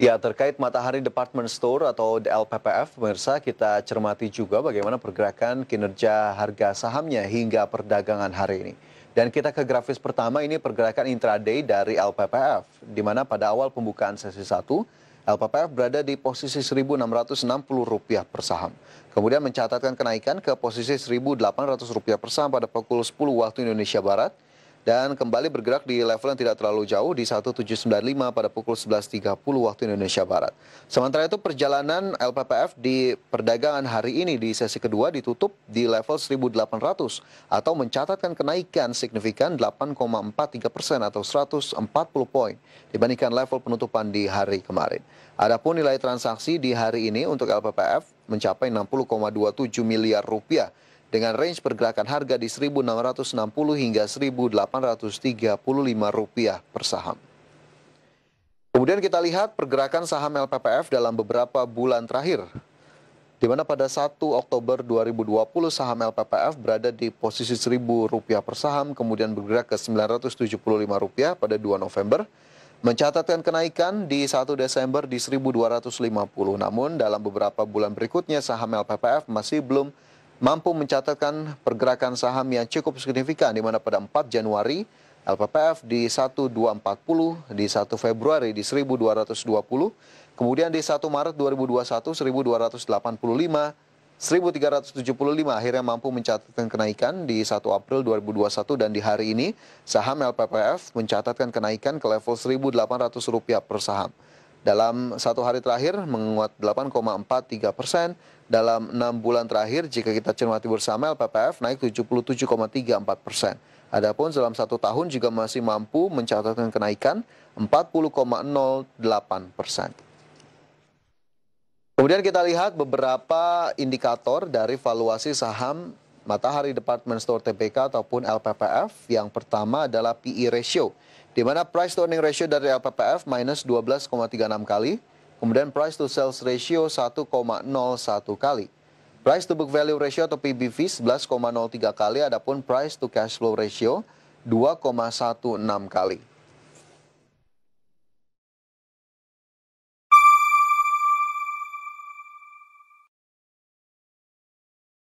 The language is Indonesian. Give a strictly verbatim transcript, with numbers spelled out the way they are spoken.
Ya, terkait Matahari Department Store atau L P P F, pemirsa, kita cermati juga bagaimana pergerakan kinerja harga sahamnya hingga perdagangan hari ini. Dan kita ke grafis pertama, ini pergerakan intraday dari L P P F, di mana pada awal pembukaan sesi satu, L P P F berada di posisi seribu enam ratus enam puluh rupiah per saham. Kemudian mencatatkan kenaikan ke posisi seribu delapan ratus rupiah per saham pada pukul sepuluh waktu Indonesia Barat. Dan kembali bergerak di level yang tidak terlalu jauh di seribu tujuh ratus sembilan puluh lima pada pukul sebelas tiga puluh waktu Indonesia Barat. Sementara itu perjalanan L P P F di perdagangan hari ini di sesi kedua ditutup di level seribu delapan ratus atau mencatatkan kenaikan signifikan delapan koma empat tiga persen atau seratus empat puluh poin dibandingkan level penutupan di hari kemarin. Adapun nilai transaksi di hari ini untuk L P P F mencapai enam puluh koma dua tujuh miliar rupiah. Dengan range pergerakan harga di seribu enam ratus enam puluh hingga seribu delapan ratus tiga puluh lima rupiah per saham. Kemudian kita lihat pergerakan saham L P P F dalam beberapa bulan terakhir, di mana pada satu Oktober dua ribu dua puluh saham L P P F berada di posisi seribu rupiah per saham, kemudian bergerak ke sembilan ratus tujuh puluh lima rupiah pada dua November, mencatatkan kenaikan di satu Desember di seribu dua ratus lima puluh. Namun dalam beberapa bulan berikutnya saham L P P F masih belum mampu mencatatkan pergerakan saham yang cukup signifikan, di mana pada empat Januari L P P F di seribu dua ratus empat puluh, di satu Februari di seribu dua ratus dua puluh, kemudian di satu Maret dua ribu dua puluh satu seribu dua ratus delapan puluh lima, seribu tiga ratus tujuh puluh lima, akhirnya mampu mencatatkan kenaikan di satu April dua ribu dua puluh satu, dan di hari ini saham L P P F mencatatkan kenaikan ke level seribu delapan ratus rupiah per saham. Dalam satu hari terakhir menguat delapan koma empat tiga persen. Dalam enam bulan terakhir jika kita cermati bersama L P P F naik tujuh puluh tujuh koma tiga empat persen. Adapun dalam satu tahun juga masih mampu mencatatkan kenaikan empat puluh koma nol delapan persen. Kemudian kita lihat beberapa indikator dari valuasi saham Matahari Department Store T B K ataupun L P P F. Yang pertama adalah P E ratio, di mana price to earning ratio dari L P P F minus dua belas koma tiga enam kali, kemudian price to sales ratio satu koma nol satu kali, price to book value ratio atau P B V sebelas koma nol tiga kali, adapun price to cash flow ratio dua koma satu enam kali.